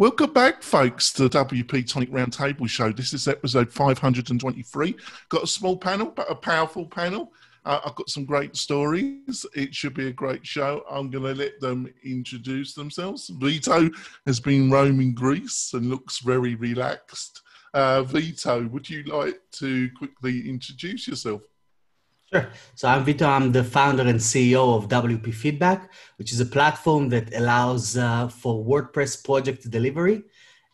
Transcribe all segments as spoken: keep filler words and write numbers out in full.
Welcome back, folks, to the W P Tonic Roundtable Show. This is episode five hundred twenty-three. Got a small panel, but a powerful panel. Uh, I've got some great stories. It should be a great show. I'm going to let them introduce themselves. Vito has been roaming Greece and looks very relaxed. Uh, Vito, would you like to quickly introduce yourself? Sure. So I'm Vito. I'm the founder and C E O of W P Feedback, which is a platform that allows uh, for WordPress project delivery,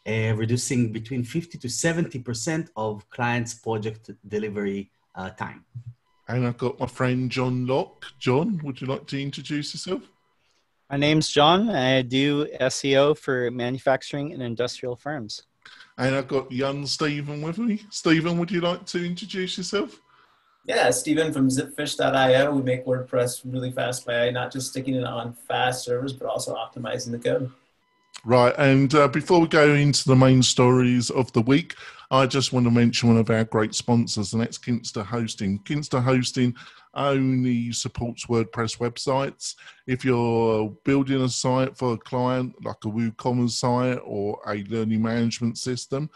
uh, reducing between fifty to seventy percent of clients' project delivery uh, time. And I've got my friend John Locke. John, would you like to introduce yourself? My name's John. I do S E O for manufacturing and industrial firms. And I've got young Stephen with me. Stephen, would you like to introduce yourself? Yeah, Stephen from Zipfish dot i o. We make WordPress really fast by not just sticking it on fast servers, but also optimizing the code. Right, and uh, before we go into the main stories of the week, I just want to mention one of our great sponsors, and that's Kinsta Hosting. Kinsta Hosting only supports WordPress websites. If you're building a site for a client, like a WooCommerce site or a learning management system,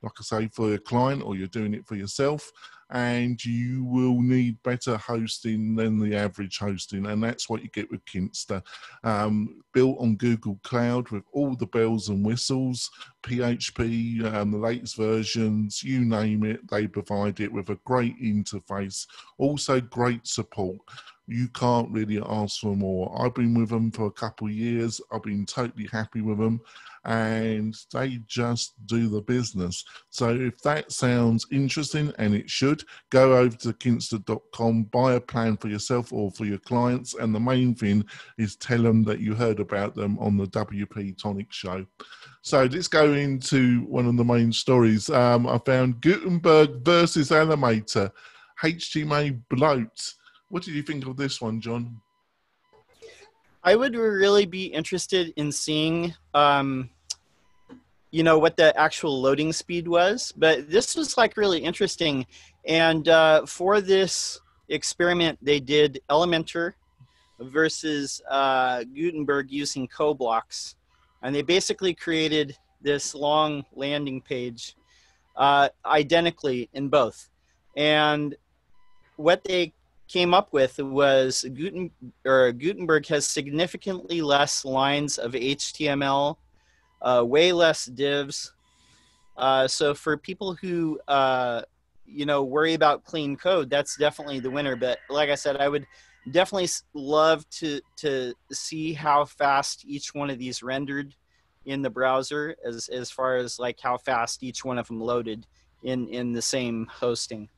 like I say, for a client, or you're doing it for yourself, and you will need better hosting than the average hosting, and that's what you get with Kinsta. Um, built on Google Cloud with all the bells and whistles, P H P, um, the latest versions, you name it, they provide it with a great interface, also great support. You can't really ask for more. I've been with them for a couple of years. I've been totally happy with them, and they just do the business. So if that sounds interesting, and it should, go over to kinsta dot com, buy a plan for yourself or for your clients, and the main thing is tell them that you heard about them on the W P Tonic show. So let's go into one of the main stories. Um, I found Gutenberg versus Elementor, H T M L bloat. What did you think of this one, John? I would really be interested in seeing, um, you know, what the actual loading speed was. But this was like really interesting. And uh, for this experiment, they did Elementor versus uh, Gutenberg using CoBlocks. And they basically created this long landing page uh, identically in both. And what they came up with was Guten, or Gutenberg has significantly less lines of H T M L, uh, way less divs. Uh, so for people who, uh, you know, worry about clean code, that's definitely the winner. But like I said, I would definitely love to, to see how fast each one of these rendered in the browser, as, as far as like how fast each one of them loaded in, in the same hosting.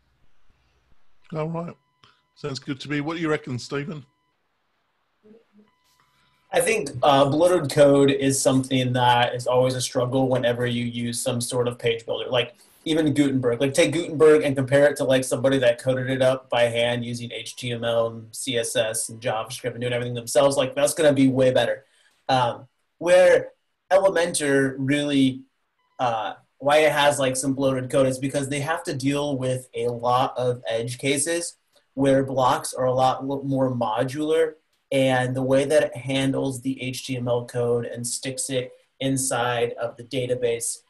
All right. Sounds good to me. What do you reckon, Stephen? I think uh, bloated code is something that is always a struggle whenever you use some sort of page builder, like even Gutenberg. Like take Gutenberg and compare it to like somebody that coded it up by hand using H T M L and C S S and JavaScript and doing everything themselves. Like that's going to be way better. Um, where Elementor really, uh, why it has like some bloated code is because they have to deal with a lot of edge cases, where blocks are a lot more modular, and the way that it handles the H T M L code and sticks it inside of the database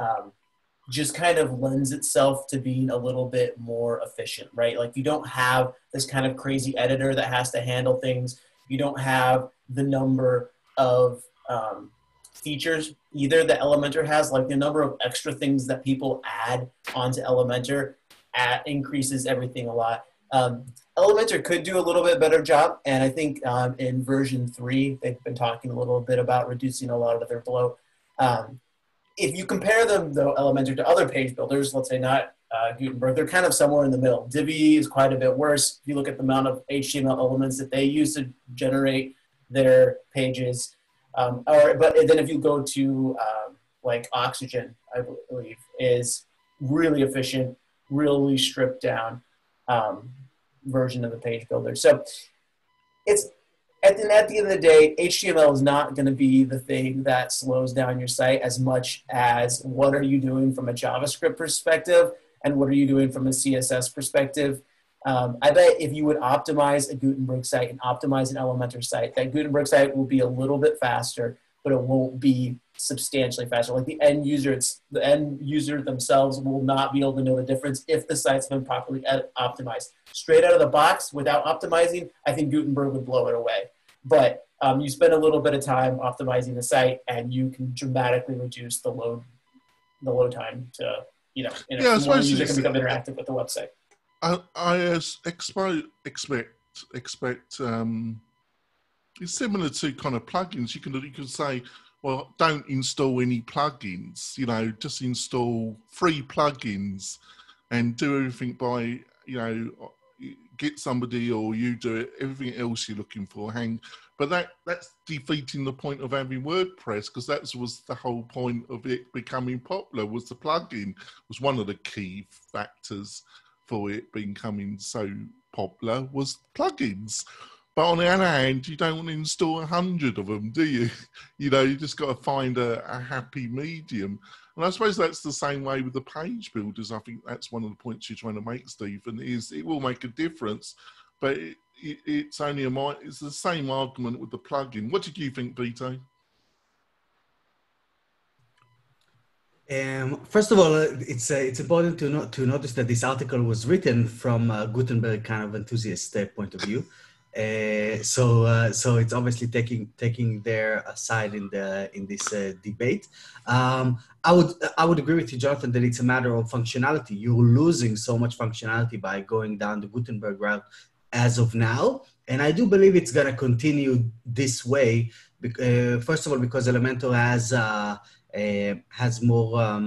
um, just kind of lends itself to being a little bit more efficient, right? Like you don't have this kind of crazy editor that has to handle things. You don't have the number of um, features either that Elementor has, like the number of extra things that people add onto Elementor at, increases everything a lot. Um, Elementor could do a little bit better job, and I think um, in version three, they've been talking a little bit about reducing a lot of their bloat. Um, if you compare them, though, Elementor to other page builders, let's say not uh, Gutenberg, they're kind of somewhere in the middle. Divi is quite a bit worse. If you look at the amount of H T M L elements that they use to generate their pages, um, or, but then if you go to um, like Oxygen, I believe, is really efficient, really stripped down Um, version of the page builder. So it's at the, at the end of the day, H T M L is not going to be the thing that slows down your site as much as what are you doing from a JavaScript perspective and what are you doing from a C S S perspective. Um, I bet if you would optimize a Gutenberg site and optimize an Elementor site, that Gutenberg site will be a little bit faster but it won't be substantially faster. Like the end user, it's the end user themselves will not be able to know the difference if the site's been properly optimized. Straight out of the box without optimizing, I think Gutenberg would blow it away. But um, you spend a little bit of time optimizing the site, and you can dramatically reduce the load, the load time to, you know, you know yeah, more user can become interactive with the website. I, I expect expect expect um, it's similar to kind of plugins. You can you can say, well, don't install any plugins. You know, just install free plugins, and do everything by you know. Get somebody, or you do it. Everything else you're looking for, hang. But that—that's defeating the point of having WordPress, because that was the whole point of it becoming popular. Was the plugin was one of the key factors for it becoming so popular was plugins. But on the other hand, you don't want to install a hundred of them, do you? You know, you just got to find a, a happy medium. And I suppose that's the same way with the page builders. I think that's one of the points you're trying to make, Stephen, is it will make a difference, but it, it, it's only a mind. It's the same argument with the plugin. What did you think, Vito? Um, first of all, it's uh, it's important to not to notice that this article was written from a Gutenberg kind of enthusiast uh, point of view. Uh, so, uh, so it's obviously taking taking their side in the in this uh, debate. Um, I would I would agree with you, Jonathan, that it's a matter of functionality. You're losing so much functionality by going down the Gutenberg route as of now, and I do believe it's gonna continue this way. Uh, first of all, because Elementor has uh, uh, has more. Um,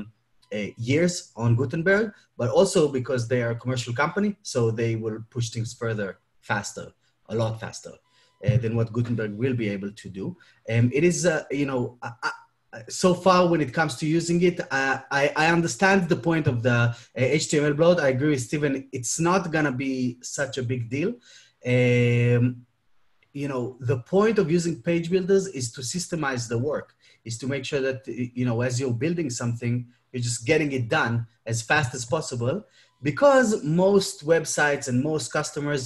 Uh, years on Gutenberg, but also because they are a commercial company, so they will push things further, faster, a lot faster uh, than what Gutenberg will be able to do. And um, it is, uh, you know, I, I, so far when it comes to using it, I, I, I understand the point of the uh, H T M L bloat. I agree with Stephen. It's not gonna be such a big deal. Um, you know, the point of using page builders is to systemize the work, is to make sure that, you know, as you're building something, you're just getting it done as fast as possible, because most websites and most customers,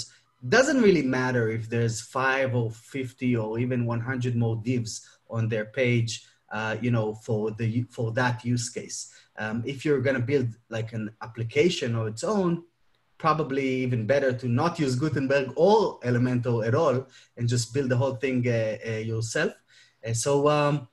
doesn't really matter if there's five or fifty or even one hundred more divs on their page, uh, you know, for the for that use case. Um, if you're gonna build like an application on its own, probably even better to not use Gutenberg or Elementor at all and just build the whole thing uh, uh, yourself. And so, um,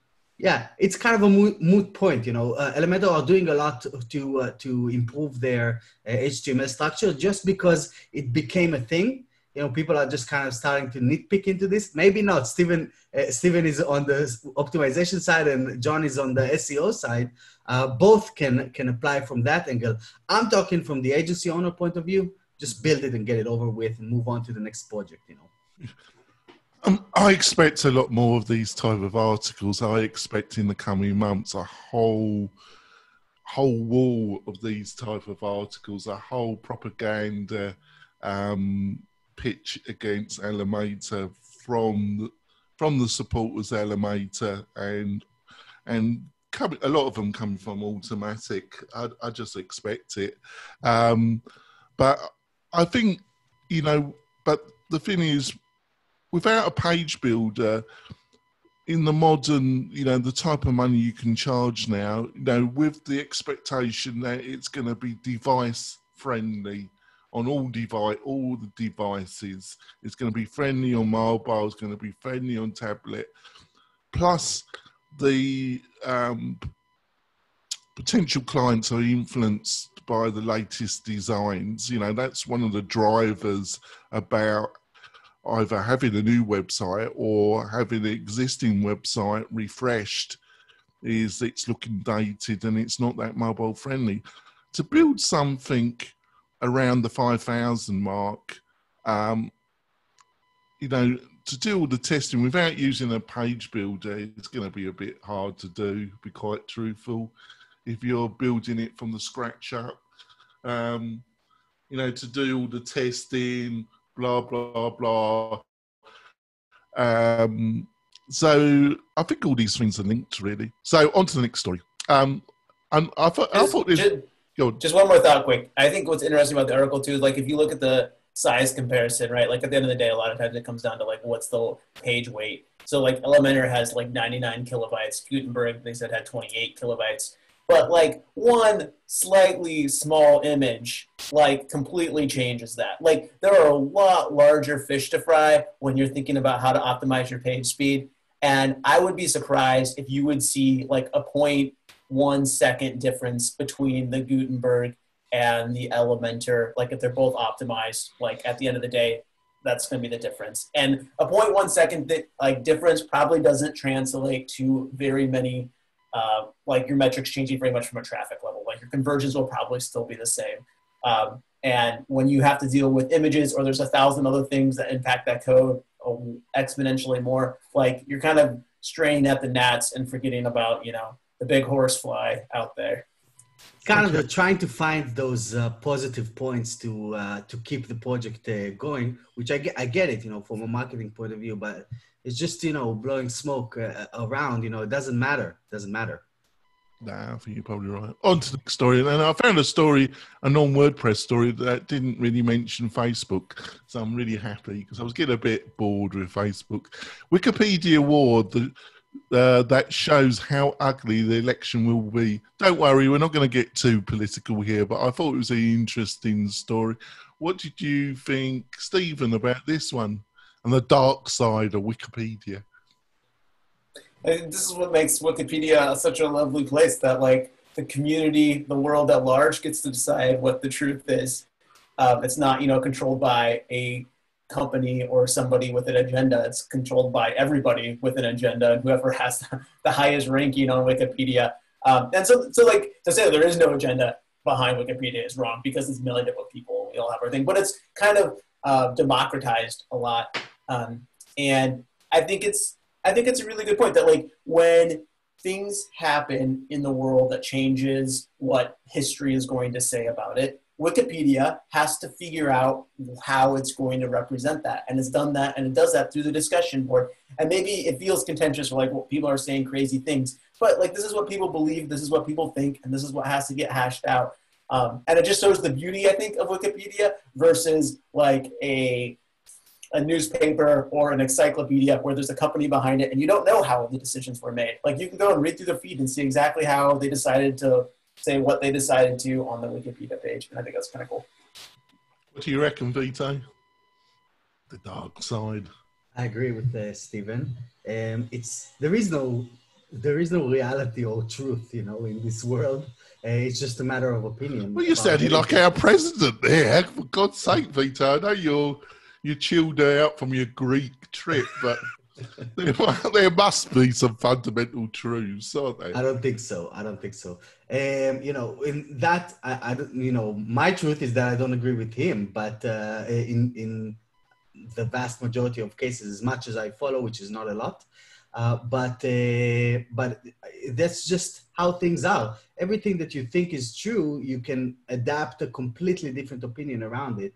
yeah, it's kind of a moot point, you know. Uh, Elementor are doing a lot to uh, to improve their uh, H T M L structure just because it became a thing. You know, people are just kind of starting to nitpick into this. Maybe not. Stephen uh, Stephen is on the optimization side, and John is on the S E O side. Uh, both can can apply from that angle. I'm talking from the agency owner point of view. Just build it and get it over with, and move on to the next project. You know. Um, I expect a lot more of these type of articles. I expect in the coming months a whole, whole wall of these type of articles, a whole propaganda um, pitch against Elementor from from the supporters Elementor, and and coming, a lot of them coming from Automatic. I, I just expect it, um, but I think you know. But the thing is. Without a page builder, in the modern, you know, the type of money you can charge now, you know, with the expectation that it's going to be device friendly on all device, all the devices. It's going to be friendly on mobile. It's going to be friendly on tablet. Plus, the um, potential clients are influenced by the latest designs. You know, that's one of the drivers about. Either having a new website or having the existing website refreshed is it's looking dated and it's not that mobile friendly. To build something around the five thousand mark, um, you know, to do all the testing without using a page builder, it's going to be a bit hard to do, to be quite truthful, if you're building it from the scratch up. Um, you know, to do all the testing, blah, blah, blah. Um, so I think all these things are linked, really. So on to the next story. Um, and I thought, just, I thought this, just, just one more thought quick. I think what's interesting about the article, too, is like if you look at the size comparison, right? Like at the end of the day, a lot of times it comes down to like, what's the page weight? So like Elementor has like ninety-nine kilobytes. Gutenberg, they said, had twenty-eight kilobytes. But like one slightly small image, like completely changes that. Like there are a lot larger fish to fry when you're thinking about how to optimize your page speed. And I would be surprised if you would see like a zero point one second difference between the Gutenberg and the Elementor. Like if they're both optimized, like at the end of the day, that's going to be the difference. And a zero point one second like difference probably doesn't translate to very many Uh, like your metrics changing very much from a traffic level. Like your conversions will probably still be the same. Um, and when you have to deal with images or there's a thousand other things that impact that code exponentially more, like you're kind of straining at the gnats and forgetting about, you know, the big horsefly out there. Kind of trying to find those uh, positive points to uh, to keep the project uh, going, which I get, I get it, you know, from a marketing point of view, but it's just, you know, blowing smoke uh, around, you know, it doesn't matter. It doesn't matter. Nah, I think you're probably right. On to the next story. And I found a story, a non-WordPress story that didn't really mention Facebook. So I'm really happy because I was getting a bit bored with Facebook. Wikipedia award the, uh, that shows how ugly the election will be. Don't worry, we're not going to get too political here, but I thought it was an interesting story. What did you think, Stephen, about this one? And the dark side of Wikipedia. And this is what makes Wikipedia such a lovely place, that like the community, the world at large gets to decide what the truth is. Um, it's not, you know, controlled by a company or somebody with an agenda. It's controlled by everybody with an agenda, and whoever has the highest ranking on Wikipedia. Um, and so, so like to say there is no agenda behind Wikipedia is wrong, because it's million different people, we all have our thing, but it's kind of uh, democratized a lot. Um, and I think it's, I think it's a really good point that like when things happen in the world that changes what history is going to say about it, Wikipedia has to figure out how it's going to represent that. And it's done that, and it does that through the discussion board. And maybe it feels contentious, like well, people are saying crazy things, but like this is what people believe, this is what people think, and this is what has to get hashed out. Um, and it just shows the beauty, I think, of Wikipedia versus like a a newspaper or an encyclopedia where there's a company behind it and you don't know how the decisions were made. Like you can go and read through the feed and see exactly how they decided to say what they decided to on the Wikipedia page. And I think that's kind of cool. What do you reckon, Vito? The dark side. I agree with uh, Stephen. Um, it's, there is no, there is no reality or truth, you know, in this world. Uh, it's just a matter of opinion. Well, you sounded like our president there. For God's sake, Vito, I know you're, you chilled out from your Greek trip, but there, there must be some fundamental truths, aren't there? I don't think so. I don't think so. Um, you know, in that, I, I don't, you know, my truth is that I don't agree with him, but uh, in, in the vast majority of cases, as much as I follow, which is not a lot, uh, but, uh, but that's just how things are. Everything that you think is true, you can adapt a completely different opinion around it.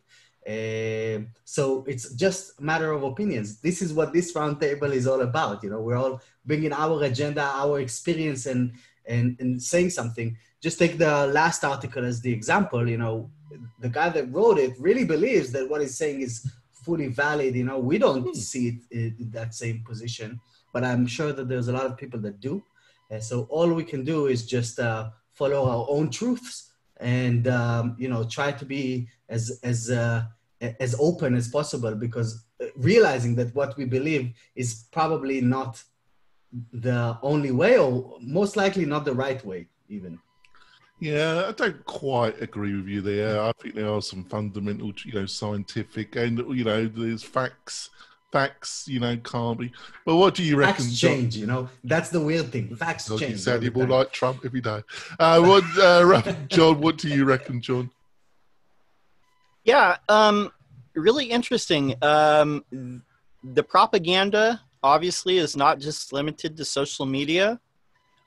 Uh, so it's just a matter of opinions. This is what this roundtable is all about. You know, we're all bringing our agenda, our experience, and, and, and saying something. Just take the last article as the example. You know, the guy that wrote it really believes that what he's saying is fully valid. You know, we don't mm. see it in that same position, but I'm sure that there's a lot of people that do. Uh, so all we can do is just uh, follow our own truths and, um, you know, try to be as, as, uh, as open as possible, because realizing that what we believe is probably not the only way, or most likely not the right way even. Yeah, I don't quite agree with you there. I think there are some fundamental, you know, scientific and, you know, there's facts, facts, you know, can't be. But what do you facts reckon? Facts change, you know, that's the weird thing. Facts God, change. You sound more like Trump every day. Uh, what, uh, John, what do you reckon, John? Yeah, um, really interesting. Um, the propaganda obviously is not just limited to social media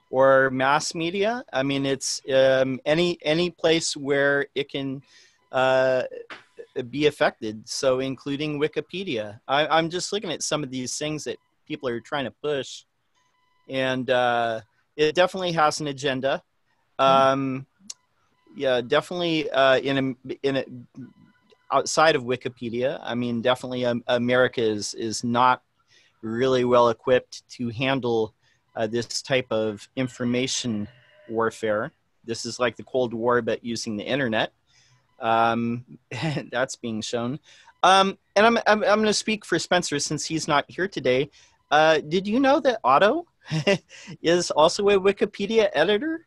or mass media. I mean, it's um, any any place where it can uh, be affected. So, including Wikipedia. I, I'm just looking at some of these things that people are trying to push, and uh, it definitely has an agenda. Um, yeah, definitely. Uh, in a, in a, outside of Wikipedia, I mean, definitely um, America is, is not really well equipped to handle uh, this type of information warfare. This is like the Cold War, but using the internet. Um, that's being shown. Um, and I'm, I'm, I'm going to speak for Spencer since he's not here today. Uh, did you know that Otto is also a Wikipedia editor?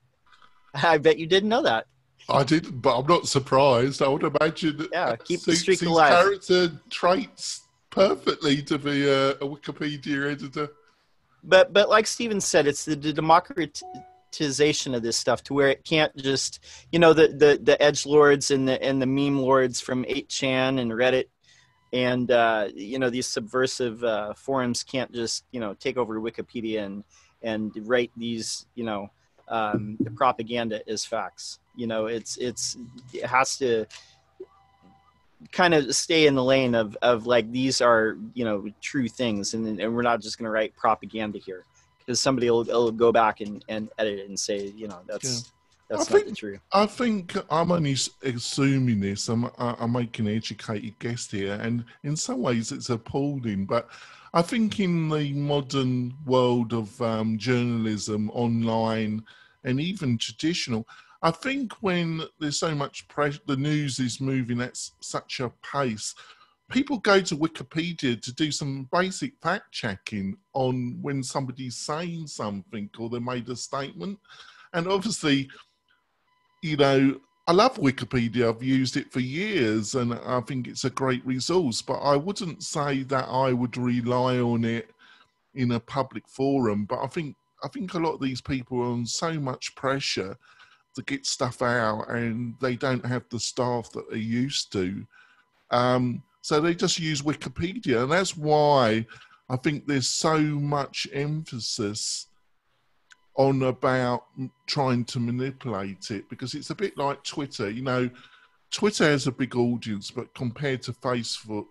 I bet you didn't know that. I didn't, but I'm not surprised. I would imagine that yeah, keep the streak alive. Character traits perfectly to be a, a Wikipedia editor. But, but like Steven said, it's the, the democratization of this stuff to where it can't just, you know, the, the, the edge lords and the, and the meme lords from eight chan and Reddit and, uh, you know, these subversive uh, forums can't just, you know, take over Wikipedia and, and write these, you know, um, the propaganda is facts. You know, it's, it's, it has to kind of stay in the lane of, of like, these are, you know, true things. And, and we're not just going to write propaganda here because somebody will, will go back and, and edit it and say, you know, that's, yeah. that's I not think, true. I think I'm only assuming this. I'm, I'm making an educated guess here. And in some ways it's appalling, but I think in the modern world of um, journalism, online, and even traditional, I think when there's so much press, the news is moving at such a pace, people go to Wikipedia to do some basic fact checking on when somebody's saying something or they made a statement. And obviously, you know, I love Wikipedia. I've used it for years and I think it's a great resource, but I wouldn't say that I would rely on it in a public forum. But I think, I think a lot of these people are on so much pressure to get stuff out and they don't have the staff that they used to. Um, so they just use Wikipedia. And that's why I think there's so much emphasis on about trying to manipulate it, because it's a bit like Twitter. You know, Twitter has a big audience, but compared to Facebook,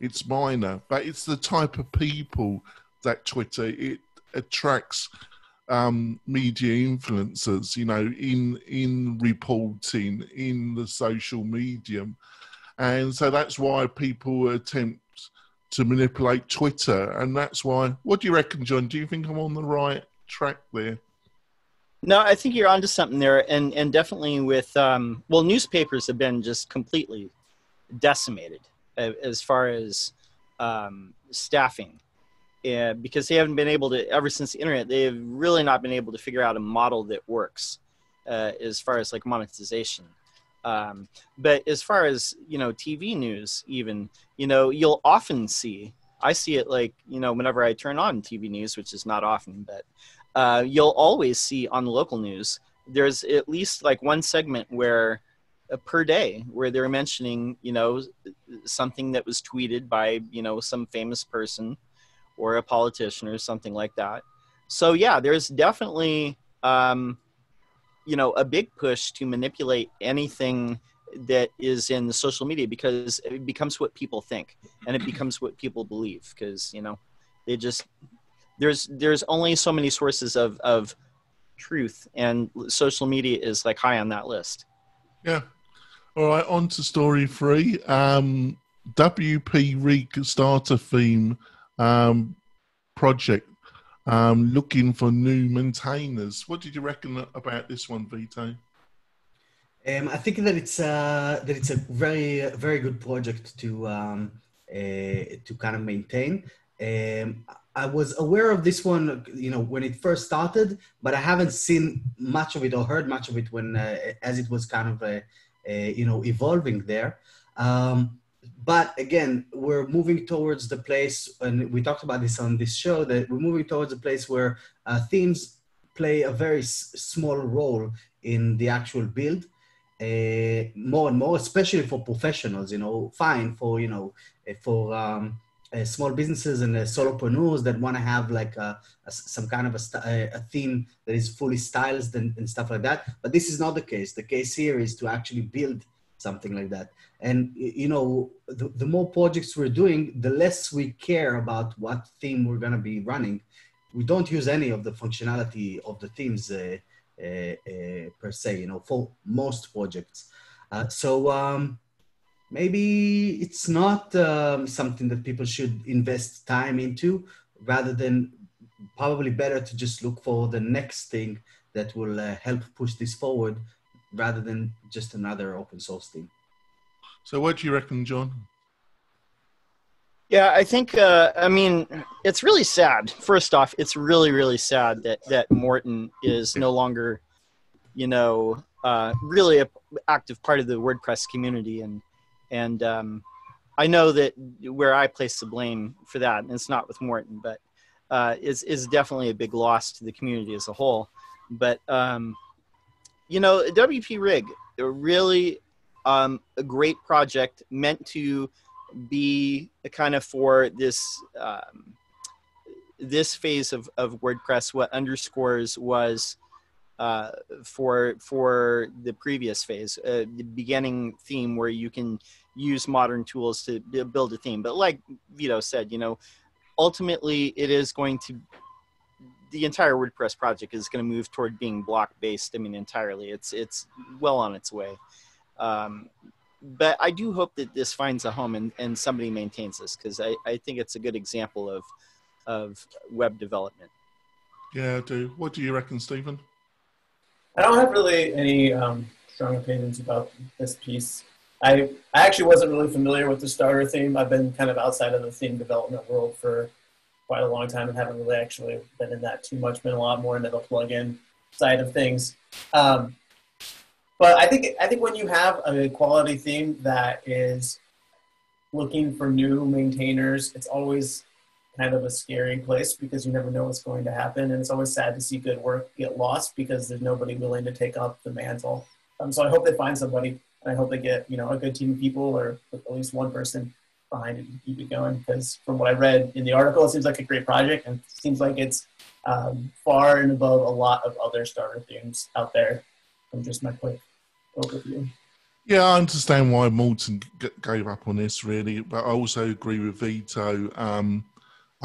it's minor. But it's the type of people that Twitter, it attracts Um, media influencers, you know, in in reporting, in the social medium. And so that's why people attempt to manipulate Twitter. And that's why, what do you reckon, John? Do you think I'm on the right track there? No, I think you're onto something there. And, and definitely with, um, well, newspapers have been just completely decimated as far as um, staffing. Yeah, because they haven't been able to, ever since the internet, they've really not been able to figure out a model that works uh, as far as like monetization. Um, but as far as, you know, T V news even, you know, you'll often see, I see it like, you know, whenever I turn on T V news, which is not often, but uh, you'll always see on the local news, there's at least like one segment where uh, per day where they're mentioning, you know, something that was tweeted by, you know, some famous person or a politician or something like that. So yeah, there's definitely, um, you know, a big push to manipulate anything that is in the social media because it becomes what people think and it becomes what people believe. Cause you know, they just, there's, there's only so many sources of, of truth, and social media is like high on that list. Yeah. All right. On to story three, um, W P Rig starter theme um project um looking for new maintainers. What did you reckon about this one, Vito? um I think that it's uh that it's a very very good project to um uh, to kind of maintain. um I was aware of this one, you know, when it first started, but I haven't seen much of it or heard much of it when uh, as it was kind of a, a you know evolving there. um But again, we're moving towards the place, and we talked about this on this show, that we're moving towards a place where uh, themes play a very s small role in the actual build, uh, more and more, especially for professionals, you know, fine for, you know, for um, uh, small businesses and uh, solopreneurs that want to have like a, a, some kind of a, a theme that is fully stylized and, and stuff like that. But this is not the case. The case here is to actually build something like that. And, you know, the, the more projects we're doing, the less we care about what theme we're going to be running. We don't use any of the functionality of the themes uh, uh, uh, per se, you know, for most projects. Uh, so um, maybe it's not um, something that people should invest time into, rather than probably better to just look for the next thing that will uh, help push this forward, rather than just another open source thing. So what do you reckon, John? Yeah, I think, uh, I mean, it's really sad. First off, it's really, really sad that, that Morten is no longer, you know, uh, really an active part of the WordPress community. And, and um, I know that where I place the blame for that, and it's not with Morten, but uh, it's, it's definitely a big loss to the community as a whole. But, um, you know, W P Rig, really um, a great project meant to be a kind of for this um, this phase of, of WordPress, what Underscores was uh, for for the previous phase, uh, the beginning theme where you can use modern tools to build a theme. But like Vito said, you know, ultimately it is going to, the entire WordPress project is going to move toward being block-based. I mean, entirely. It's it's well on its way. Um, But I do hope that this finds a home and, and somebody maintains this, because I, I think it's a good example of, of web development. Yeah, I do. What do you reckon, Stephen? I don't have really any um, strong opinions about this piece. I, I actually wasn't really familiar with the starter theme. I've been kind of outside of the theme development world for quite a long time and haven't really actually been in that too much. Been a lot more into the plugin side of things. Um, But I think I think when you have a quality theme that is looking for new maintainers, it's always kind of a scary place because you never know what's going to happen, and it's always sad to see good work get lost because there's nobody willing to take up the mantle. Um, so I hope they find somebody, and I hope they get, you know, a good team of people, or at least one person behind it to keep it going. Because from what I read in the article, it seems like a great project, and it seems like it's um, far and above a lot of other starter themes out there. From just my quick overview. Yeah, I understand why Morten g gave up on this, really, but I also agree with Vito. Um,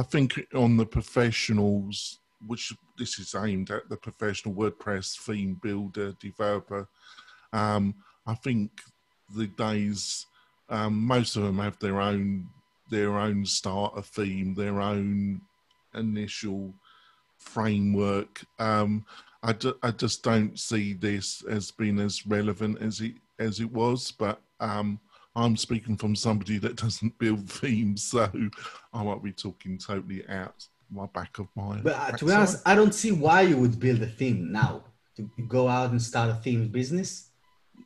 I think on the professionals, which this is aimed at, the professional WordPress theme builder, developer, um, I think the days, um, most of them have their own, their own starter theme, their own initial framework. Um, I, do, I just don't see this as being as relevant as it as it was, but um, I'm speaking from somebody that doesn't build themes, so I might be talking totally out my back of my. But uh, to be honest, I don't see why you would build a theme now to go out and start a theme business.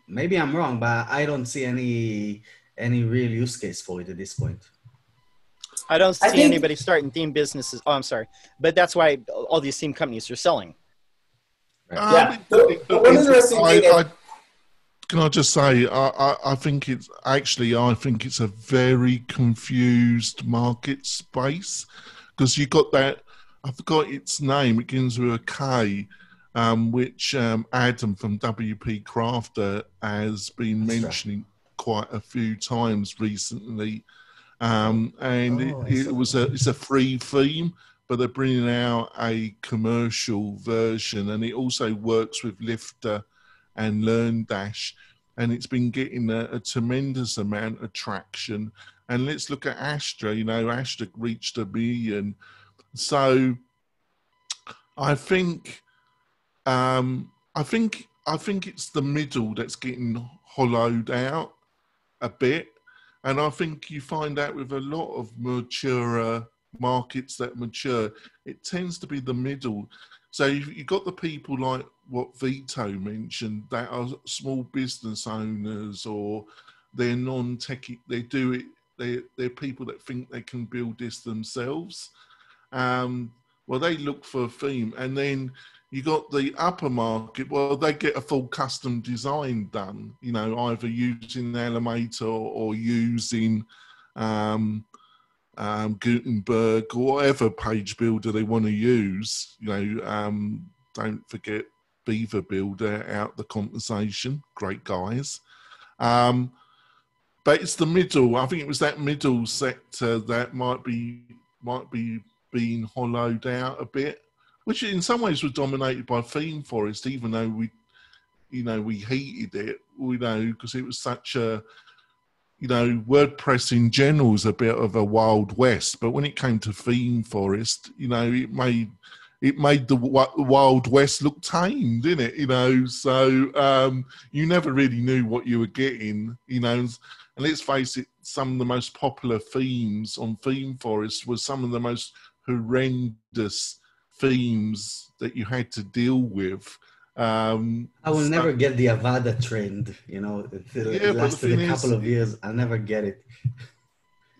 Maybe I'm wrong, but I don't see any any real use case for it at this point. I don't see I think... anybody starting theme businesses. Oh, I'm sorry, but that's why all these theme companies are selling. Um, yeah. The, the one interesting I, thing I, I, can I just say, I, I, I think it's actually, I think it's a very confused market space, because you got that, I forgot its name, it begins with a K, um, which um, Adam from W P Crafter has been mentioning quite a few times recently, um, and oh, it, it was a, it's a free theme. But they're bringing out a commercial version, and it also works with Lifter and Learn Dash, and it's been getting a, a tremendous amount of traction. And let's look at Astra, you know, Astra reached a million. So I think, um, I think, I think it's the middle that's getting hollowed out a bit. And I think you find that with a lot of mature markets that mature, it tends to be the middle. So you've, you've got the people like what Vito mentioned that are small business owners, or they're non-techie, they do it, they, they're people that think they can build this themselves. Um, well, they look for a theme, and then you got the upper market, well, they get a full custom design done, you know, either using Elementor or using um, Um, Gutenberg or whatever page builder they want to use. You know, um, don't forget Beaver Builder out the conversation. Great guys. Um, but it's the middle. I think it was that middle sector that might be might be being hollowed out a bit, which in some ways was dominated by ThemeForest, even though we, you know, we hated it. You know, because it was such a you know, WordPress in general is a bit of a wild west, but when it came to ThemeForest, you know, it made it made the wild west look tame, didn't it? You know, so um, you never really knew what you were getting, you know. And let's face it, some of the most popular themes on ThemeForest were some of the most horrendous themes that you had to deal with. Um, I will so, never get the Avada trend, you know, it, it yeah, lasted a couple is, of years. I'll never get it.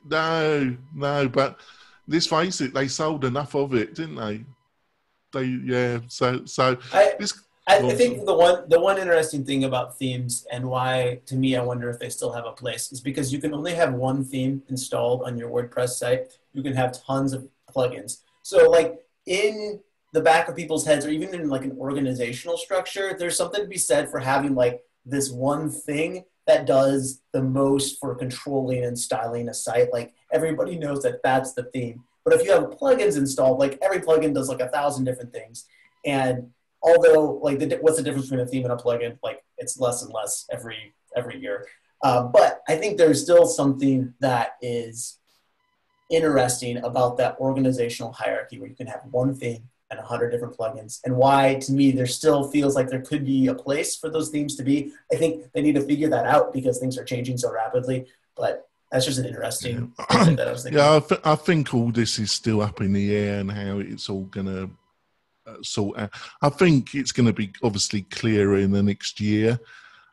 No, no, but let's face it, they sold enough of it, didn't they? They, yeah, so, so. I, this, I, well, I think the one, the one interesting thing about themes and why, to me, I wonder if they still have a place is because you can only have one theme installed on your WordPress site. You can have tons of plugins. So like in the back of people's heads, or even in like an organizational structure, there's something to be said for having like this one thing that does the most for controlling and styling a site. Like everybody knows that that's the theme. But if you have plugins installed, like every plugin does like a thousand different things. And although like the, what's the difference between a theme and a plugin? Like it's less and less every, every year. Uh, but I think there's still something that is interesting about that organizational hierarchy where you can have one theme and a hundred different plugins, and why to me there still feels like there could be a place for those themes to be. I think they need to figure that out because things are changing so rapidly, but that's just an interesting yeah. thing that I was thinking. Yeah, I, th I think all this is still up in the air and how it's all going to uh, sort out. I think it's going to be obviously clearer in the next year.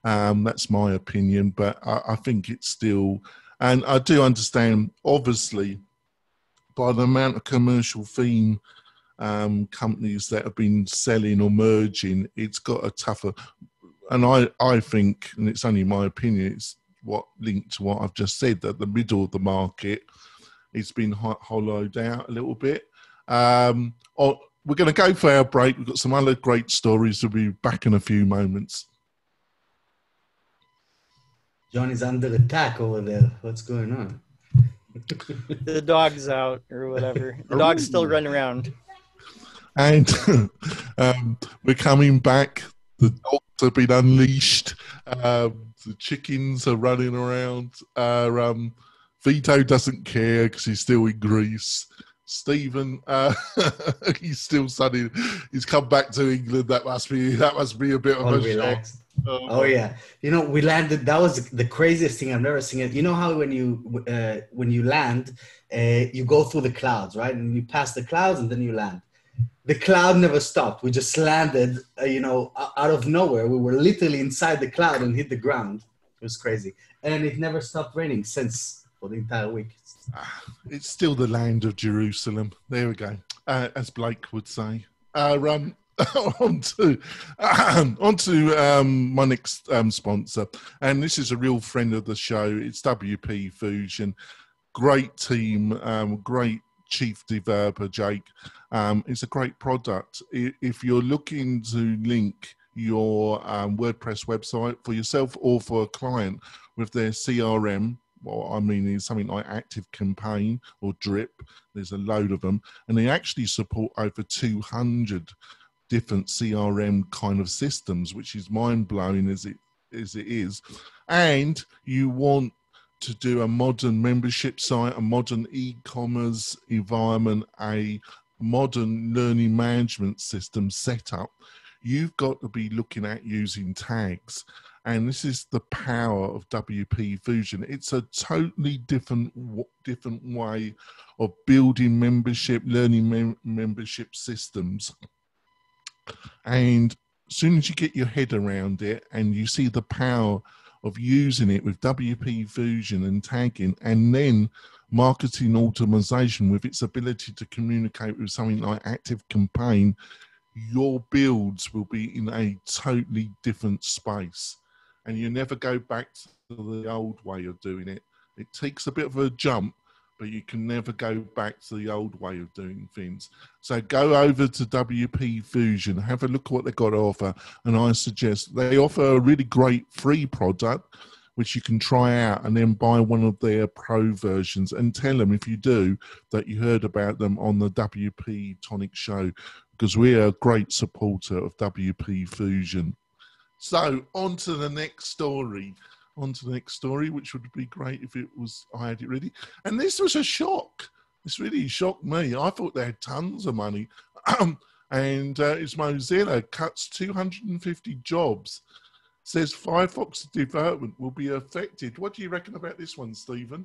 Um, that's my opinion, but I, I think it's still, and I do understand obviously by the amount of commercial theme um companies that have been selling or merging, it's got a tougher, and i i think, and it's only my opinion, it's what linked to what I've just said, that the middle of the market, it's been hollowed out a little bit. Um oh, we're going to go for our break. We've got some other great stories. We'll be back in a few moments. John is under attack over there. What's going on? The dog's out or whatever. The dog's still running around. And um, we're coming back. The dogs have been unleashed. Um, the chickens are running around. Uh, um, Vito doesn't care because he's still in Greece. Stephen, uh, he's still sunny. He's come back to England. That must be that must be a bit of oh, a relaxed. shock. Um, oh yeah, you know, we landed. That was the craziest thing I've never seen. It. You know how when you uh, when you land, uh, you go through the clouds, right? And you pass the clouds, and then you land. The cloud never stopped. We just landed, uh, you know, out of nowhere. We were literally inside the cloud and hit the ground. It was crazy. And it never stopped raining since, for the entire week. It's still the land of Jerusalem. There we go. Uh, as Blake would say. Uh, um, on to, um, on to um, my next um, sponsor. And this is a real friend of the show. It's W P Fusion. Great team. Um, great chief developer Jake. Um, it's a great product. If you're looking to link your um, WordPress website for yourself or for a client with their C R M, well, I mean, it's something like Active Campaign or Drip. There's a load of them, and they actually support over two hundred different C R M kind of systems, which is mind blowing as it as it is. And you want to do a modern membership site, a modern e-commerce environment, a modern learning management system setup, you've got to be looking at using tags. And this is the power of W P Fusion. It's a totally different different way of building membership, learning mem membership systems. And as soon as you get your head around it and you see the power of using it with W P Fusion and tagging, and then marketing automation with its ability to communicate with something like Active Campaign, your builds will be in a totally different space. And you never go back to the old way of doing it. It takes a bit of a jump, but you can never go back to the old way of doing things. So go over to W P Fusion, have a look at what they've got to offer, and I suggest they offer a really great free product, which you can try out and then buy one of their pro versions and tell them, if you do, that you heard about them on the W P Tonic show, because we are a great supporter of W P Fusion. So on to the next story. on to the next story, which would be great if it was, I had it ready. And this was a shock. This really shocked me. I thought they had tons of money. And uh, it's Mozilla cuts two hundred fifty jobs. Says Firefox development will be affected. What do you reckon about this one, Stephen?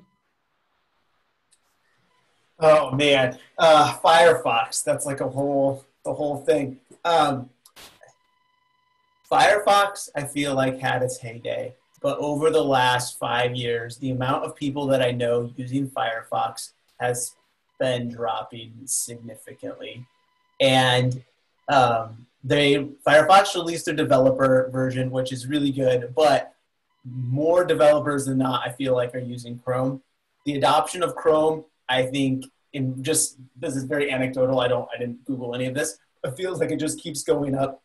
Oh man, uh, Firefox. That's like a whole, the whole thing. Um, Firefox, I feel like, had its heyday, but over the last five years, the amount of people that I know using Firefox has been dropping significantly. And um, they Firefox released their developer version, which is really good, but more developers than not, I feel like, are using Chrome. The adoption of Chrome, I think, in just, this is very anecdotal, I don't, I didn't Google any of this, but feels like it just keeps going up.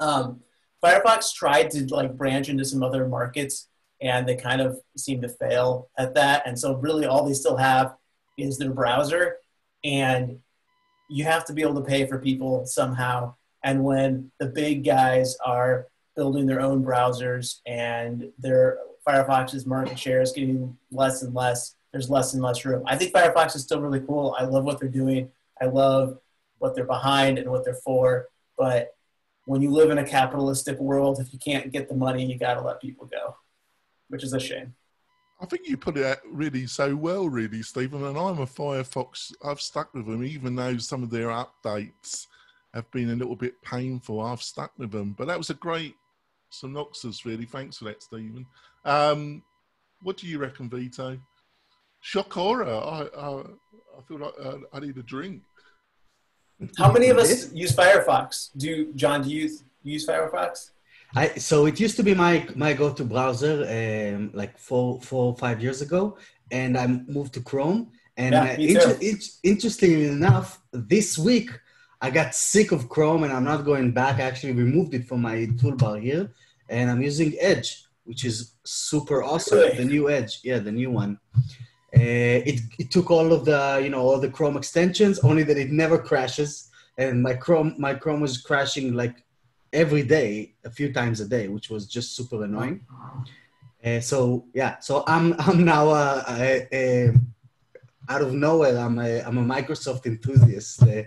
Um, Firefox tried to like branch into some other markets, and they kind of seemed to fail at that. And so really all they still have is their browser, and you have to be able to pay for people somehow. And when the big guys are building their own browsers and their Firefox's market share is getting less and less, there's less and less room. I think Firefox is still really cool. I love what they're doing. I love what they're behind and what they're for. But when you live in a capitalistic world, if you can't get the money, you got to let people go, which is a shame. I think you put it out really so well, really, Stephen. And I'm a Firefox. I've stuck with them, even though some of their updates have been a little bit painful. I've stuck with them. But that was a great synopsis, really. Thanks for that, Stephen. Um, what do you reckon, Vito? Shock horror. I, I, I feel like uh, I need a drink. How many of us use Firefox? Do John, do you use Firefox? I, so it used to be my, my go-to browser um, like four, four or five years ago, and I moved to Chrome. And yeah, uh, inter inter interestingly enough, this week I got sick of Chrome and I'm not going back. I actually removed it from my toolbar here, and I'm using Edge, which is super awesome. Really? The new Edge. Yeah, the new one. Uh, it, it took all of the, you know, all the Chrome extensions, only that it never crashes. And my Chrome, my Chrome was crashing like every day, a few times a day, which was just super annoying. Uh, so yeah, so I'm, I'm now uh, I, uh, out of nowhere, I'm a, I'm a Microsoft enthusiast uh,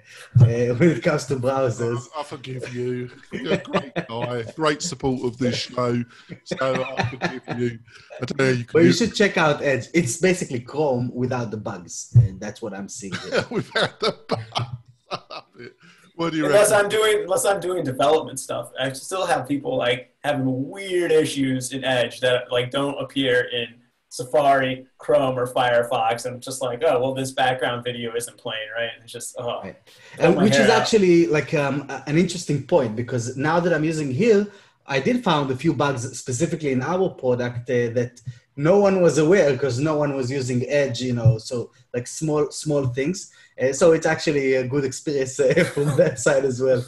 uh, when it comes to browsers. I, I forgive you. You're a great guy, great support of this show. So I forgive you. I don't know you can but you should check out Edge. It's basically Chrome without the bugs. And that's what I'm seeing here. Without the bugs. I love it. What do you unless reckon? I'm doing unless I'm doing development stuff. I still have people like having weird issues in Edge that like don't appear in Safari, Chrome, or Firefox, and just like, oh, well, this background video isn't playing, right? And it's just, oh. Right. Um, which is out. actually like um, an interesting point, because now that I'm using here, I did found a few bugs specifically in our product uh, that no one was aware, because no one was using Edge, you know, so like small, small things. Uh, so it's actually a good experience uh, from that side as well.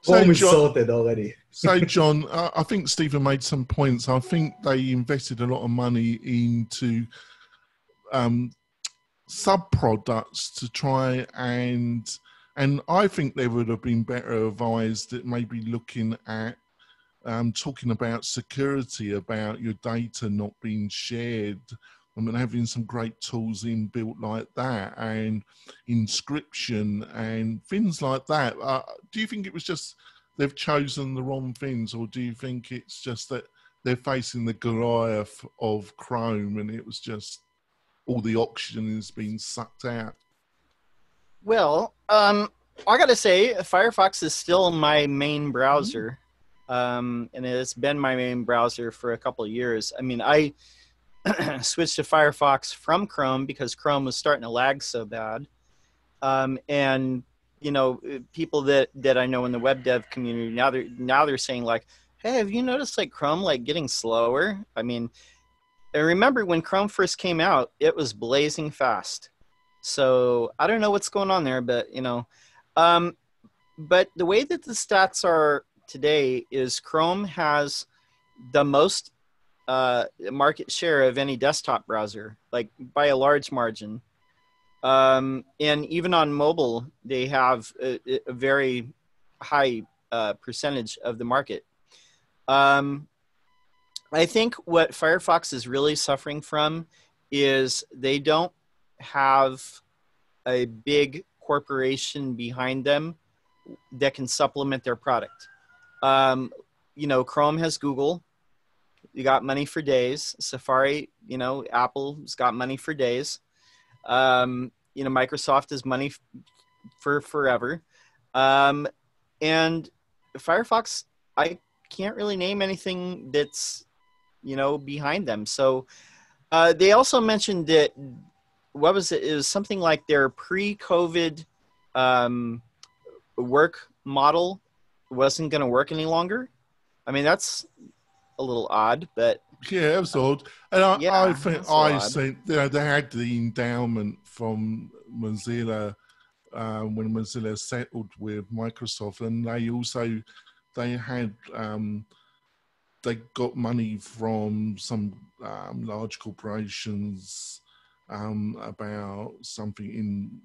So John, sorted already. So John, uh, I think Stephen made some points. I think they invested a lot of money into um, sub-products to try and, and I think they would have been better advised that maybe looking at um, talking about security, about your data not being shared. I mean, having some great tools inbuilt like that, and inscription and things like that. Uh, do you think it was just they've chosen the wrong things, or do you think it's just that they're facing the Goliath of Chrome and it was just all the oxygen has been sucked out? Well, um, I gotta say, Firefox is still my main browser, um, and it's been my main browser for a couple of years. I mean, I... switched to Firefox from Chrome because Chrome was starting to lag so bad. Um, and, you know, people that, that I know in the web dev community, now they're, now they're saying like, hey, have you noticed like Chrome like getting slower? I mean, I remember when Chrome first came out, it was blazing fast. So I don't know what's going on there, but, you know, um, but the way that the stats are today is Chrome has the most Uh, market share of any desktop browser, like by a large margin. Um, and even on mobile, they have a, a very high uh, percentage of the market. Um, I think what Firefox is really suffering from is they don't have a big corporation behind them that can supplement their product. Um, you know, Chrome has Google. You got money for days. Safari, you know, Apple's got money for days. Um, you know, Microsoft is money f for forever. Um, and Firefox, I can't really name anything that's, you know, behind them. So uh, they also mentioned that, what was it? It was something like their pre-COVID um, work model wasn't going to work any longer. I mean, that's a little odd, but yeah, it was odd. And I, yeah, I think I think you know, they had the endowment from Mozilla uh, when Mozilla settled with Microsoft, and they also they had um, they got money from some um, large corporations. Um, about something in,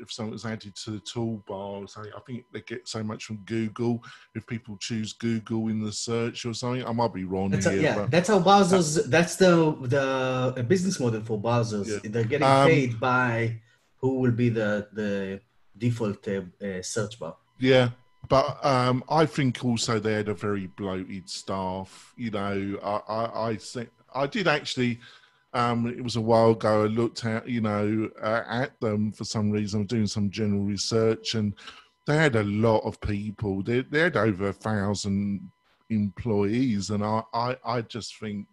if something's added to the toolbar, so I think they get so much from Google, if people choose Google in the search or something. I might be wrong that's here. A, yeah, that's how browsers, that's, that's the, the business model for browsers. Yeah. They're getting um, paid by who will be the, the default uh, uh, search bar. Yeah, but um, I think also they had a very bloated staff. You know, I, I, I, think, I did actually... Um, it was a while ago, I looked at, you know, uh, at them for some reason. I'm doing some general research, and they had a lot of people. They, they had over a thousand employees, and I, I, I just think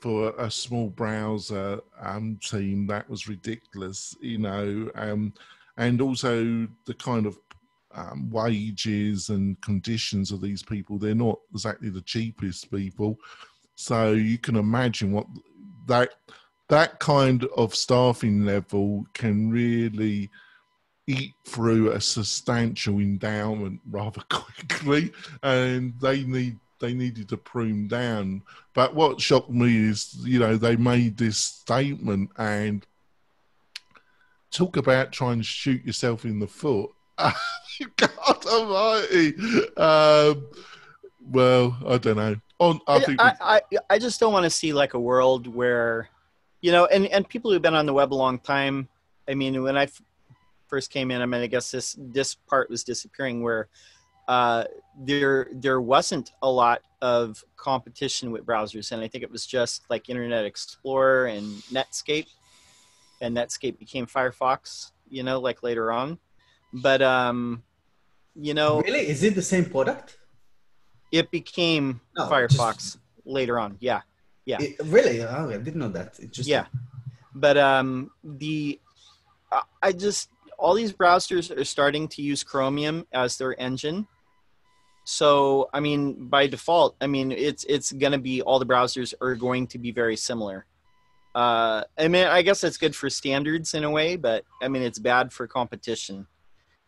for a small browser um, team, that was ridiculous, you know. Um, and also the kind of um, wages and conditions of these people, they're not exactly the cheapest people. So you can imagine what... That that kind of staffing level can really eat through a substantial endowment rather quickly, and they need they needed to prune down. But what shocked me is, you know, they made this statement and talk about trying to shoot yourself in the foot. God Almighty! Um, well, I don't know. Oh, I, think I, I, I just don't want to see like a world where, you know, and, and people who've been on the web a long time. I mean, when I f first came in, I mean, I guess this, this part was disappearing where uh, there, there wasn't a lot of competition with browsers. And I think it was just like Internet Explorer and Netscape, and Netscape became Firefox, you know, like later on. But, um, you know. Really? Is it the same product? It became no, Firefox just, later on. Yeah, yeah. It, really? Oh, I didn't know that. It just, yeah, but um, the uh, I just all these browsers are starting to use Chromium as their engine. So I mean, by default, I mean it's it's going to be all the browsers are going to be very similar. Uh, I mean, I guess that's good for standards in a way, but I mean, it's bad for competition.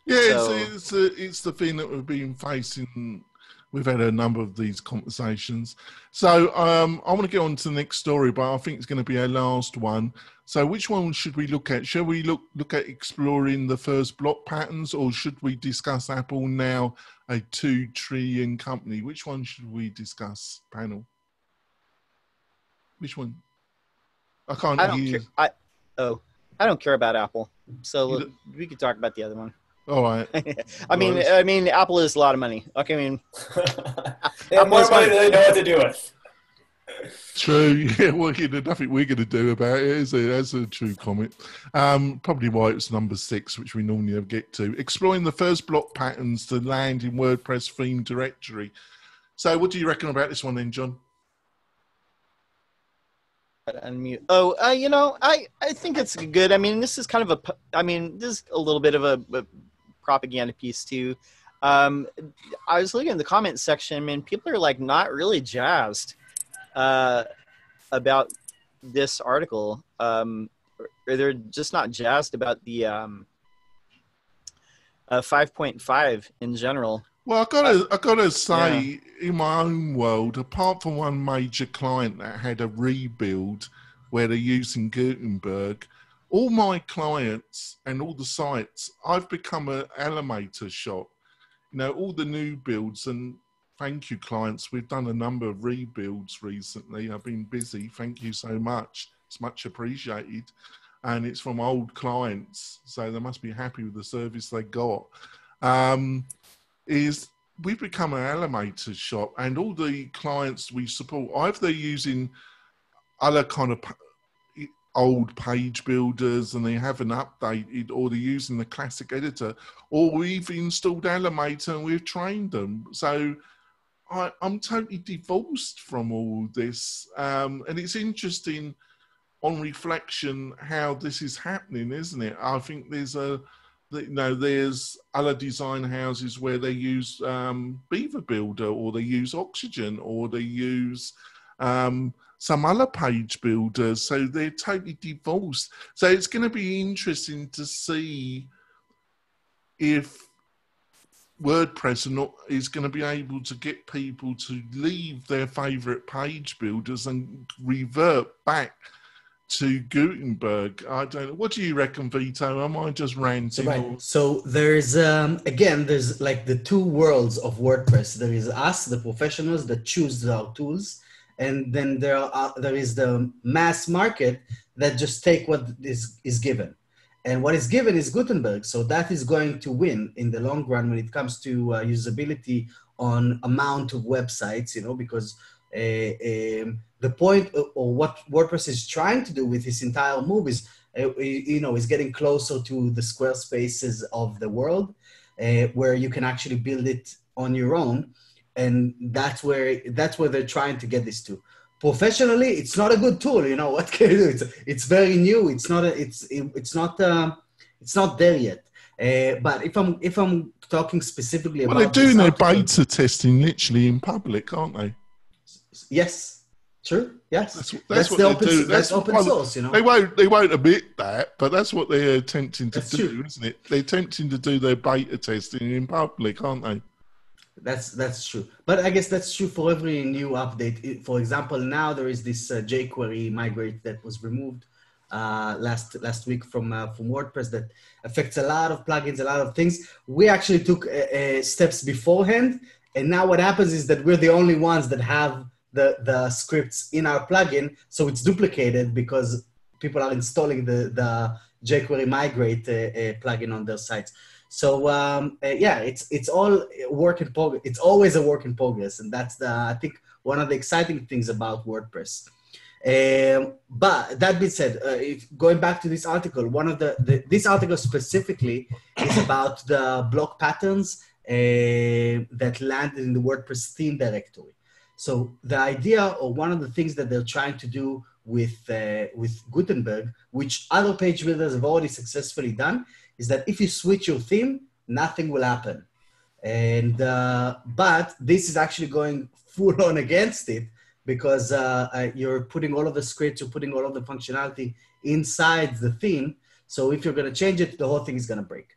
Yeah, so, it's, it's, a, it's the thing that we've been facing. We've had a number of these conversations. So um, I want to get on to the next story, but I think it's going to be our last one. So which one should we look at? Shall we look, look at exploring the first block patterns, or should we discuss Apple now a two trillion company? Which one should we discuss, panel? Which one? I can't I don't hear. Care. I, oh, I don't care about Apple. So look, we could talk about the other one. All right. I mean, well, I mean, Apple is a lot of money. Okay, I mean, they have more money than they know what to do with. True. Yeah, well, you know, nothing we're going to do about it, is it? That's a true comment. Um, probably why it's number six, which we normally get to. Exploring the first block patterns to land in WordPress theme directory. So, what do you reckon about this one, then, John? Unmute. Oh, uh, you know, I I think it's good. I mean, this is kind of a. I mean, this is a little bit of a. a propaganda piece too. Um, I was looking in the comment section. I mean, people are like not really jazzed uh, about this article, um, or they're just not jazzed about the um, uh, five point five in general. Well, I gotta, I gotta say, yeah. In my own world, apart from one major client that had a rebuild where they're using Gutenberg. All my clients and all the sites, I've become an Elementor shop. You know, all the new builds, and thank you, clients. We've done a number of rebuilds recently. I've been busy. Thank you so much. It's much appreciated. And it's from old clients, so they must be happy with the service they got. Um, is we've become an Elementor shop, and all the clients we support, either they're using other kind of old page builders and they haven't updated, or they're using the classic editor, or we've installed Elementor and we've trained them. So I, I'm totally divorced from all this. Um, and it's interesting on reflection how this is happening, isn't it? I think there's a, you know, there's other design houses where they use um, Beaver Builder, or they use Oxygen, or they use um, some other page builders. So they're totally divorced. So it's going to be interesting to see if WordPress is going to be able to get people to leave their favorite page builders and revert back to Gutenberg. I don't know. What do you reckon, Vito? Am I just ranting? Right. Or... So there's, um, again, there's like the two worlds of WordPress. There is us, the professionals that choose our tools. And then there, are, there is the mass market that just take what is, is given. And what is given is Gutenberg. So that is going to win in the long run when it comes to uh, usability on amount of websites, you know, because uh, um, the point of, or what WordPress is trying to do with this entire move is, uh, you know, is getting closer to the Squarespaces of the world, uh, where you can actually build it on your own. And that's where, that's where they're trying to get this to. Professionally, it's not a good tool. You know, what can you do? It's, it's very new. It's not, a, it's, it, it's not, uh, it's not there yet. Uh, but if I'm, if I'm talking specifically well, about- Well, they're doing their beta testing literally in public, aren't they? Yes. True. Yes. That's, that's, that's what the open, do. That's, that's open well, source, you know. They won't, they won't admit that, but that's what they're attempting to that's do, true. Isn't it? They're attempting to do their beta testing in public, aren't they? That's, that's true. But I guess that's true for every new update. For example, now there is this uh, jQuery migrate that was removed uh, last last week from uh, from WordPress that affects a lot of plugins, a lot of things. We actually took uh, uh, steps beforehand, and now what happens is that we're the only ones that have the the scripts in our plugin, so it's duplicated because people are installing the the jQuery migrate uh, uh, plugin on their sites. So um, uh, yeah, it's it's all work in progress. It's always a work in progress, and that's the I think one of the exciting things about WordPress. Um, but that being said, uh, if going back to this article, one of the, the this article specifically is about the block patterns uh, that landed in the WordPress theme directory. So the idea, or one of the things that they're trying to do with uh, with Gutenberg, which other page builders have already successfully done, is that if you switch your theme, nothing will happen. And uh, but this is actually going full on against it, because uh, uh, you're putting all of the scripts, you're putting all of the functionality inside the theme. So if you're going to change it, the whole thing is going to break.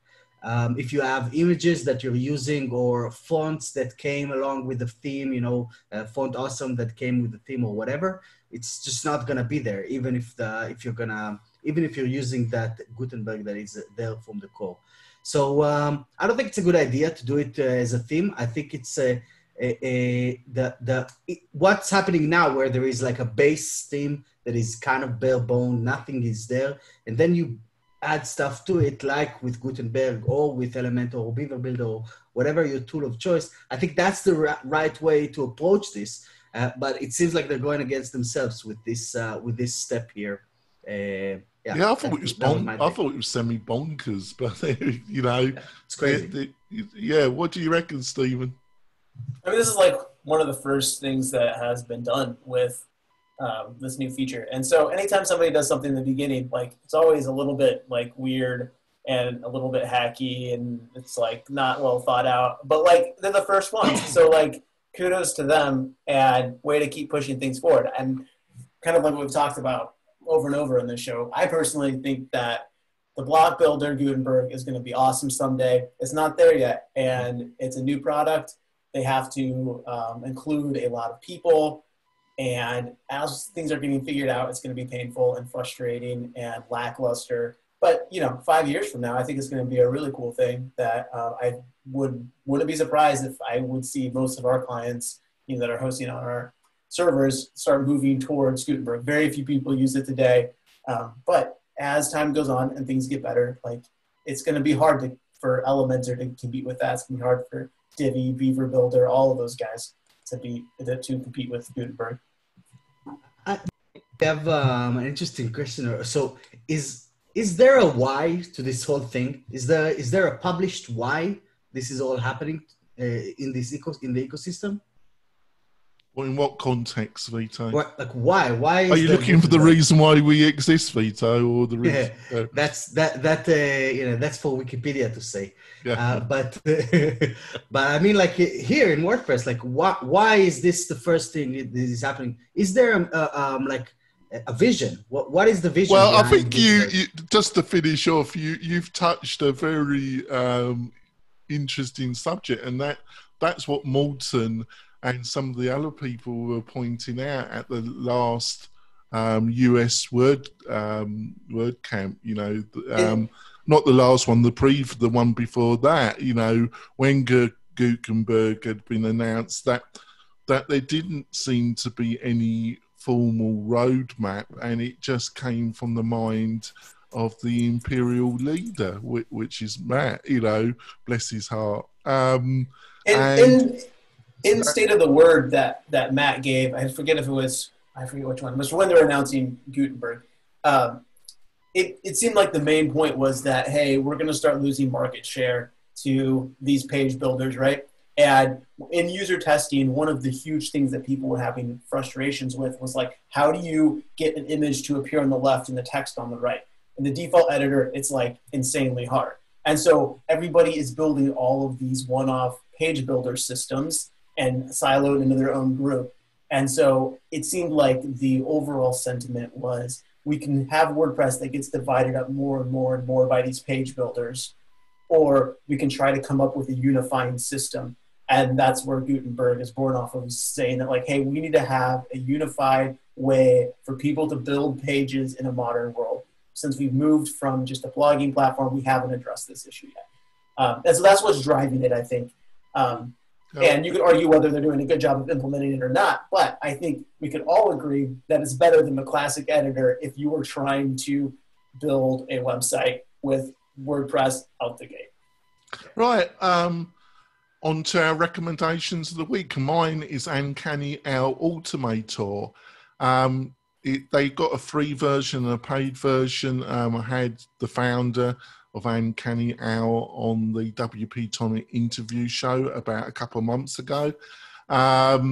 Um, if you have images that you're using or fonts that came along with the theme, you know, uh, font awesome that came with the theme or whatever, it's just not gonna be there. Even if the if you're gonna even if you're using that Gutenberg that is there from the core. So um, I don't think it's a good idea to do it uh, as a theme. I think it's a, a, a the the it, what's happening now, where there is like a base theme that is kind of bare bone, nothing is there, and then you add stuff to it, like with Gutenberg or with Elementor or Beaver Builder or whatever your tool of choice. I think that's the ra- right way to approach this, uh, but it seems like they're going against themselves with this uh, with this step here. Uh, yeah, yeah, I thought it was bon- I thought it was semi bonkers, but you know, yeah, it's crazy. They, they, yeah, what do you reckon, Stephen? I mean, this is like one of the first things that has been done with Um, this new feature. And so anytime somebody does something in the beginning, like it's always a little bit like weird and a little bit hacky, and it's like not well thought out, but like they're the first ones. So like kudos to them, and way to keep pushing things forward. And kind of like we've talked about over and over in this show, I personally think that the block builder Gutenberg is going to be awesome someday. It's not there yet, and it's a new product. They have to um, include a lot of people. And as things are getting figured out, it's going to be painful and frustrating and lackluster. But, you know, five years from now, I think it's going to be a really cool thing that uh, I would, wouldn't be surprised if I would see most of our clients, you know, that are hosting on our servers start moving towards Gutenberg. Very few people use it today. Um, but as time goes on and things get better, like it's going to be hard to, for Elementor to compete with that. It's going to be hard for Divi, Beaver Builder, all of those guys to be to compete with Gutenberg. I have um, an interesting question. So, is is there a why to this whole thing? Is there is there a published why this is all happening uh, in this eco in the ecosystem? Well, in what context, Vito? What, like, why? Why is Are you looking for the reason why we exist, Vito, or the reason? Yeah, uh, that's that that uh, you know that's for Wikipedia to say. Yeah. Uh, but but I mean, like here in WordPress, like why why is this the first thing that is happening? Is there a, a, um like a vision? What what is the vision? Well, I think you, you just to finish off, you you've touched a very um, interesting subject, and that that's what Moulton and some of the other people were pointing out at the last um, U S Word um, Word Camp, you know, um, yeah. not the last one, the pre, the one before that, you know, when Gutenberg had been announced, that that there didn't seem to be any formal roadmap, and it just came from the mind of the imperial leader, which, which is Matt, you know, bless his heart. Um, and. and, and In the state of the word that, that Matt gave, I forget if it was, I forget which one, it was when they were announcing Gutenberg, um, it, it seemed like the main point was that, hey, we're going to start losing market share to these page builders, right? And in user testing, one of the huge things that people were having frustrations with was like, how do you get an image to appear on the left and the text on the right? In the default editor, it's like insanely hard. And so everybody is building all of these one-off page builder systems and siloed into their own group. And so it seemed like the overall sentiment was we can have WordPress that gets divided up more and more and more by these page builders, or we can try to come up with a unifying system. And that's where Gutenberg is born off of, saying that like, hey, we need to have a unified way for people to build pages in a modern world. Since we've moved from just a blogging platform, we haven't addressed this issue yet. Um, and so that's what's driving it, I think. Um, And you could argue whether they're doing a good job of implementing it or not, but I think we could all agree that it's better than the classic editor if you were trying to build a website with WordPress out the gate. Right, um, on to our recommendations of the week. Mine is Uncanny Owl Automator. Um, it, they got a free version and a paid version. Um, I had the founder of Uncanny Owl on the W P Tonic interview show about a couple of months ago. Um,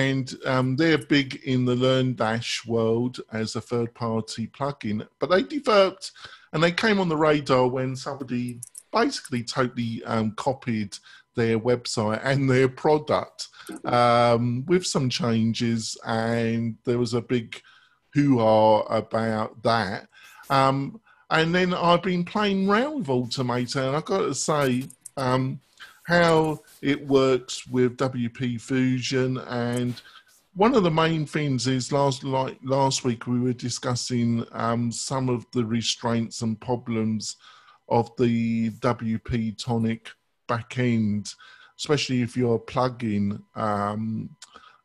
and um, they're big in the Learn Dash world as a third party plugin, but they developed and they came on the radar when somebody basically totally um, copied their website and their product um, with some changes. And there was a big hoo-ha about that. Um, And then I've been playing around with Automator, and I've got to say um, how it works with W P Fusion. And one of the main things is last like last week we were discussing um, some of the restraints and problems of the W P Tonic backend, especially if you're a plugin, um,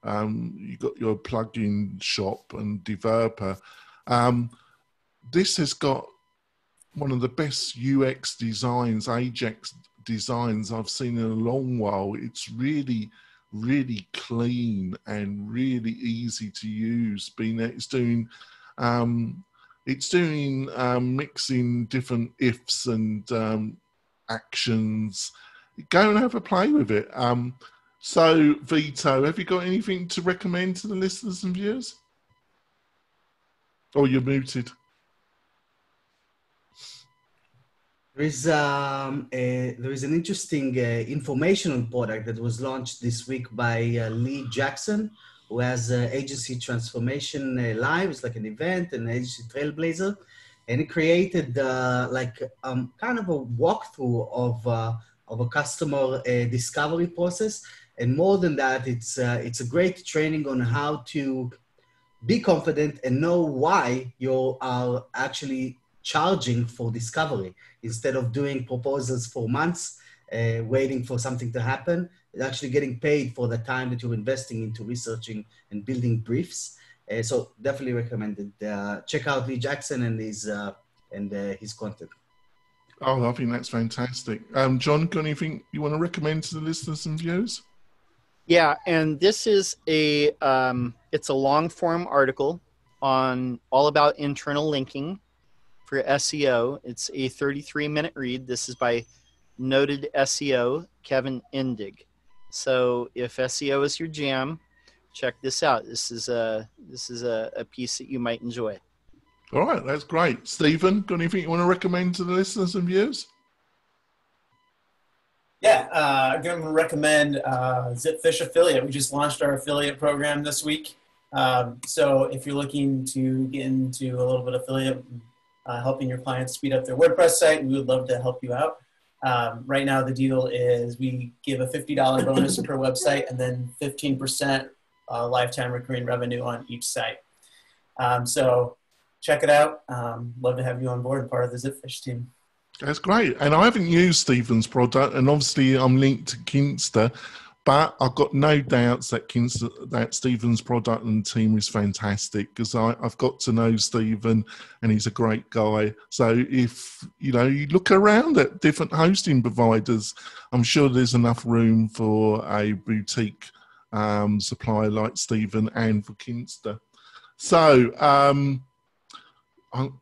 um, you got your plugin shop and developer. Um, this has got one of the best U X designs, Ajax designs I've seen in a long while. It's really, really clean and really easy to use. Being that it's doing, um, it's doing um, mixing different ifs and um, actions. Go and have a play with it. Um, so, Vito, have you got anything to recommend to the listeners and viewers? Oh, you're muted. There is, um, a, there is an interesting uh, informational product that was launched this week by uh, Lee Jackson, who has uh, Agency Transformation uh, Live. It's like an event, an agency trailblazer. And he created uh, like um, kind of a walkthrough of, uh, of a customer uh, discovery process. And more than that, it's, uh, it's a great training on how to be confident and know why you are actually charging for discovery. Instead of doing proposals for months, uh, waiting for something to happen, it's actually getting paid for the time that you're investing into researching and building briefs. Uh, so definitely recommended. Uh, check out Lee Jackson and his, uh, and, uh, his content. Oh, I think that's fantastic. Um, John, got anything you want to recommend to the listeners and viewers? Yeah, and this is a, um, it's a long form article on all about internal linking for S E O. It's a thirty-three minute read. This is by noted S E O, Kevin Indig. So if S E O is your jam, check this out. This is a, this is a, a piece that you might enjoy. All right, that's great. Stephen, got anything you want to recommend to the listeners and viewers? Yeah, uh, I'm going to recommend uh, Zipfish Affiliate. We just launched our affiliate program this week. Um, so if you're looking to get into a little bit of affiliate, uh, helping your clients speed up their WordPress site, we would love to help you out. Um, right now the deal is we give a fifty dollar bonus per website and then fifteen percent uh, lifetime recurring revenue on each site. Um, so check it out. Um, love to have you on board, part of the Zipfish team. That's great. And I haven't used Stephen's product, and obviously I'm linked to Kinsta, but I've got no doubts that Kinsta, that Stephen's product and team is fantastic, because I've got to know Stephen and he's a great guy. So if, you know, you look around at different hosting providers, I'm sure there's enough room for a boutique um, supplier like Stephen and for Kinsta. So um, I'm,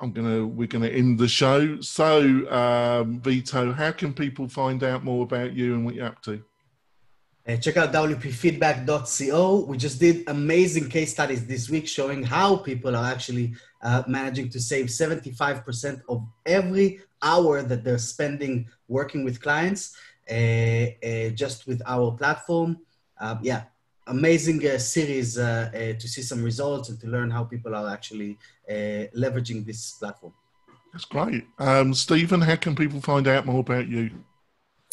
I'm gonna, we're gonna end the show. So um, Vito, how can people find out more about you and what you're up to? Uh, check out W P feedback dot co. We just did amazing case studies this week showing how people are actually uh, managing to save seventy-five percent of every hour that they're spending working with clients uh, uh, just with our platform. Uh, yeah, amazing uh, series uh, uh, to see some results and to learn how people are actually uh, leveraging this platform. That's great. Um, Stephen, how can people find out more about you?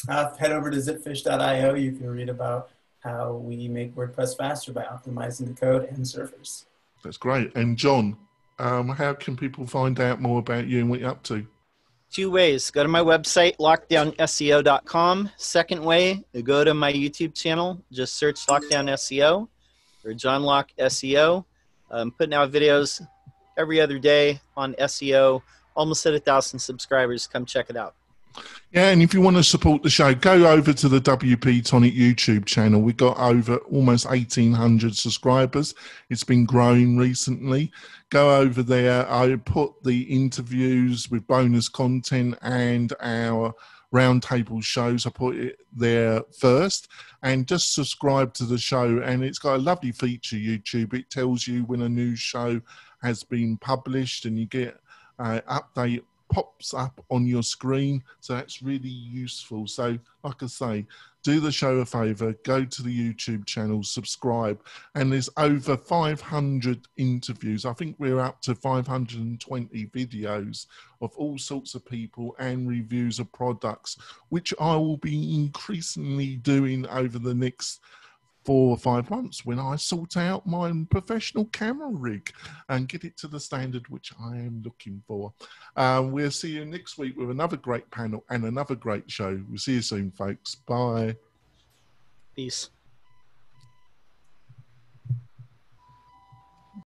Uh, head over to zipfish dot i o. You can read about how we make WordPress faster by optimizing the code and servers. That's great. And John, um, how can people find out more about you and what you're up to? Two ways. Go to my website, lockdown S E O dot com. Second way, go to my YouTube channel. Just search Lockdown S E O or John Lock S E O. I'm putting out videos every other day on S E O. Almost at one thousand subscribers. Come check it out. Yeah, and if you want to support the show, go over to the W P Tonic YouTube channel. We've got over almost eighteen hundred subscribers. It's been growing recently. Go over there. I put the interviews with bonus content and our roundtable shows. I put it there first, and just subscribe to the show. And it's got a lovely feature, YouTube. It tells you when a new show has been published, and you get an update pops up on your screen, so that's really useful. So like I say, do the show a favor, go to the YouTube channel, subscribe, and there's over five hundred interviews. I think we're up to five hundred twenty videos of all sorts of people and reviews of products, which I will be increasingly doing over the next four or five months when I sort out my professional camera rig and get it to the standard which I am looking for. Um, we'll see you next week with another great panel and another great show. We'll see you soon, folks. Bye. Peace.